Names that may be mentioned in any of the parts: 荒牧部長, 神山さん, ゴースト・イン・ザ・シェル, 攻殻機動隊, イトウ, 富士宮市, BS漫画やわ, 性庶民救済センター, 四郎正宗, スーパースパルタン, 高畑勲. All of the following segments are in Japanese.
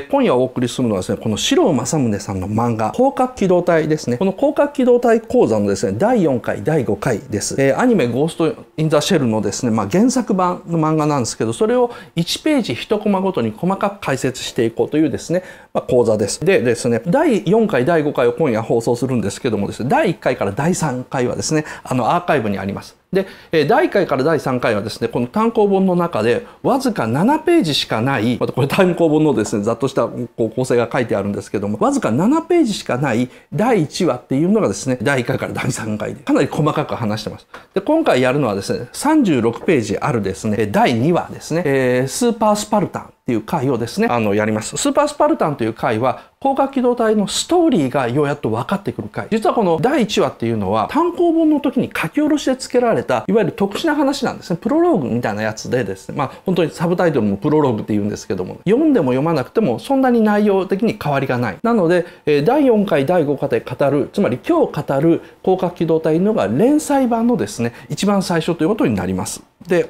今夜お送りするのはですね、この四郎正宗さんの漫画、攻殻機動隊ですね。この攻殻機動隊講座のですね、第4回、第5回です。アニメゴースト・イン・ザ・シェルのですね、原作版の漫画なんですけど、それを1ページ1コマごとに細かく解説していこうというですね、講座です。でですね、第4回、第5回を今夜放送するんですけどもですね、第1回から第3回はですね、アーカイブにあります。で、第1回から第3回はですね、この単行本の中で、わずか7ページしかない、またこれ単行本のですね、ざっとした構成が書いてあるんですけども、わずか7ページしかない第1話っていうのがですね、第1回から第3回で、かなり細かく話してます。で、今回やるのはですね、36ページあるですね、第2話ですね、スーパースパルタン。っていう回をですね、やります。スーパースパルタンという回は、攻殻機動隊のストーリーがようやっと分かってくる回。実はこの第1話っていうのは、単行本の時に書き下ろしで付けられた、いわゆる特殊な話なんですね。プロローグみたいなやつでですね、本当にサブタイトルもプロローグって言うんですけども、読んでも読まなくても、そんなに内容的に変わりがない。なので、第4回、第5回で語る、つまり今日語る攻殻機動隊のが連載版のですね、一番最初ということになります。で、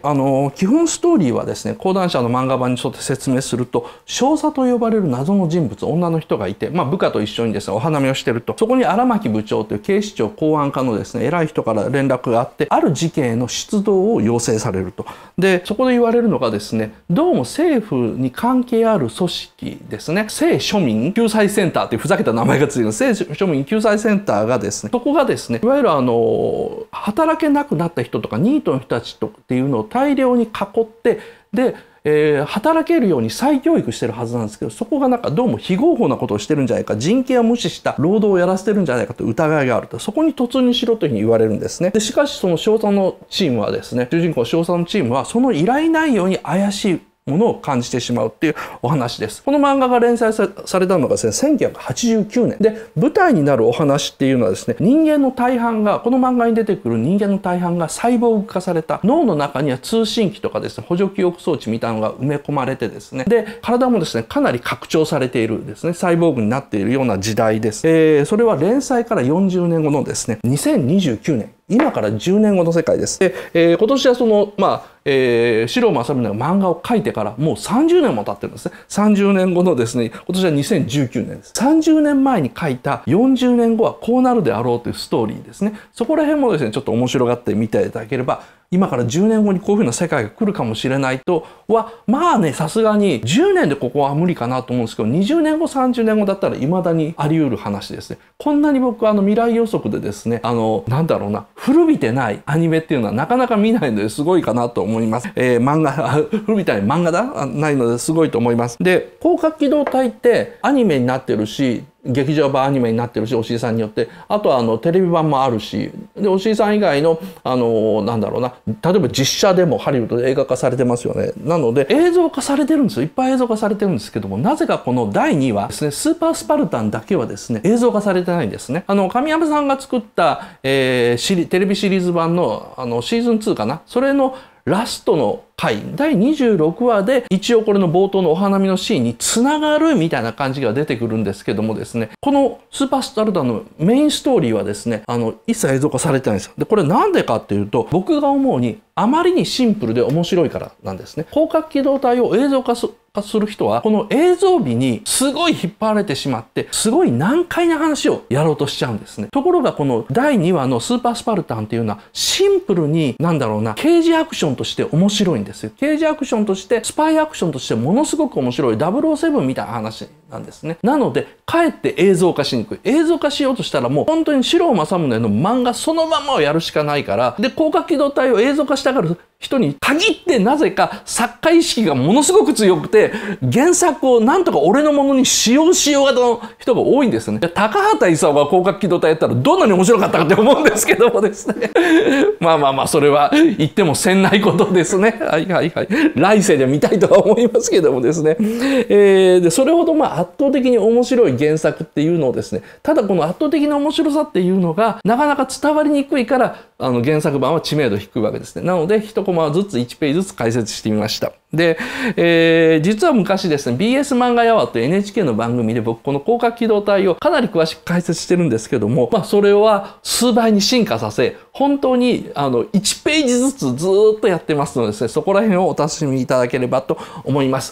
基本ストーリーはですね、講談社の漫画版に沿って説明すると、少佐と呼ばれる謎の人物、女の人がいて、部下と一緒にですね、お花見をしてると、そこに荒牧部長という警視庁公安課のですね、偉い人から連絡があって、ある事件への出動を要請されると。で、そこで言われるのがですね、どうも政府に関係ある組織ですね、性庶民救済センターというふざけた名前がついてる、性庶民救済センターがですね、そこがですね、いわゆる働けなくなった人とか、ニートの人たちとっていうのを大量に囲って、で、働けるように再教育してるはずなんですけど、そこがなんかどうも非合法なことをしてるんじゃないか、人権を無視した労働をやらせてるんじゃないかという疑いがあると、そこに突入しろというふうに言われるんですね。で、しかしその少佐のチームはですね、主人公少佐のチームはその依頼内容に怪しいものを感じてしまうっていうお話です。この漫画が連載されたのがですね、1989年。で、舞台になるお話っていうのはですね、人間の大半が、この漫画に出てくる人間の大半が細胞化された、脳の中には通信機とかですね、補助記憶装置みたいなのが埋め込まれてですね、で、体もですね、かなり拡張されているですね、サイボーグになっているような時代です。それは連載から40年後のですね、2029年。今から10年後の世界です。で、今年はその、四郎正宗が漫画を描いてからもう30年も経ってるんですね。30年後のですね、今年は2019年です。30年前に書いた40年後はこうなるであろうというストーリーですね。そこら辺もですね、ちょっと面白がってみていただければ、今から10年後にこういうふうな世界が来るかもしれないとは、さすがに10年でここは無理かなと思うんですけど、20年後、30年後だったら未だにあり得る話ですね。こんなに僕は未来予測でですね、古びてないアニメっていうのはなかなか見ないのですごいかなと思います。漫画、古びたい漫画だないのですごいと思います。で、攻殻機動隊ってアニメになってるし、劇場版アニメになってるし、おしいさんによって、あとはテレビ版もあるし、で、おしいさん以外の、例えば実写でもハリウッドで映画化されてますよね。なので、映像化されてるんですよ。いっぱい映像化されてるんですけども、なぜかこの第2話ですね、スーパースパルタンだけはですね、映像化されてないんですね。神山さんが作った、テレビシリーズ版の、シーズン2かな。それのラストの回、第26話で一応これの冒頭のお花見のシーンに繋がるみたいな感じが出てくるんですけどもですね、このスーパースパルタンのメインストーリーはですね、一切映像化されてないんですよ。で、これなんでかっていうと、僕が思うにあまりにシンプルで面白いからなんですね。攻殻機動隊を映像化する人は、この映像美にすごい引っ張られてしまって、すごい難解な話をやろうとしちゃうんですね。ところがこの第2話のスーパースパルタンっていうのは、シンプルに、刑事アクションとして面白いんですよ。刑事アクションとして、スパイアクションとしてものすごく面白い007みたいな話なんですね。なので、かえって映像化しにくい。映像化しようとしたらもう本当に四郎正宗の漫画そのままをやるしかないから、で、攻殻機動隊を映像化したがる人に限ってなぜか作家意識がものすごく強くて、原作をなんとか俺のものに使用型の人が多いんですよね。高畑勲が攻殻機動隊やったらどんなに面白かったかって思うんですけどもですね。それは言ってもせんないことですね。来世で見たいとは思いますけどもですね。で、それほど圧倒的に面白い原作っていうのをですね、ただこの圧倒的な面白さっていうのがなかなか伝わりにくいから、原作版は知名度低いわけですね。なので、1コマずつ1ページずつ解説してみました。で、実は昔ですね、BS 漫画やわという NHK の番組で僕この攻殻機動隊をかなり詳しく解説してるんですけども、それは数倍に進化させ、本当に1ページずつずーっとやってますのでですね、そこら辺をお楽しみいただければと思います。